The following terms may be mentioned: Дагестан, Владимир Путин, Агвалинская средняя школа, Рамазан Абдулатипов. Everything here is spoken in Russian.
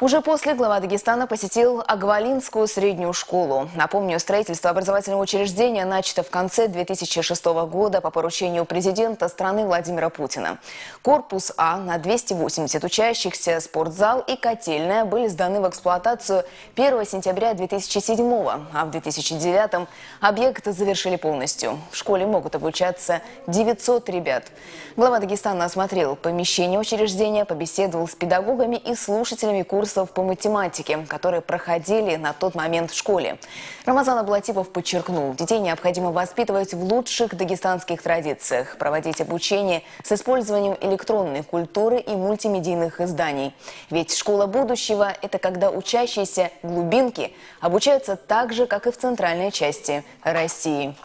Уже после глава Дагестана посетил Агвалинскую среднюю школу. Напомню, строительство образовательного учреждения начато в конце 2006 года по поручению президента страны Владимира Путина. Корпус А на 280 учащихся, спортзал и котельная были сданы в эксплуатацию 1 сентября 2007, а в 2009 объект завершили полностью. В школе могут обучаться 900 ребят. Глава Дагестана осмотрел помещение учреждения, побеседовал с педагогами и слушателями курса по математике, которые проходили на тот момент в школе. Рамазан Абдулатипов подчеркнул, детей необходимо воспитывать в лучших дагестанских традициях, проводить обучение с использованием электронной культуры и мультимедийных изданий. Ведь школа будущего – это когда учащиеся глубинки обучаются так же, как и в центральной части России.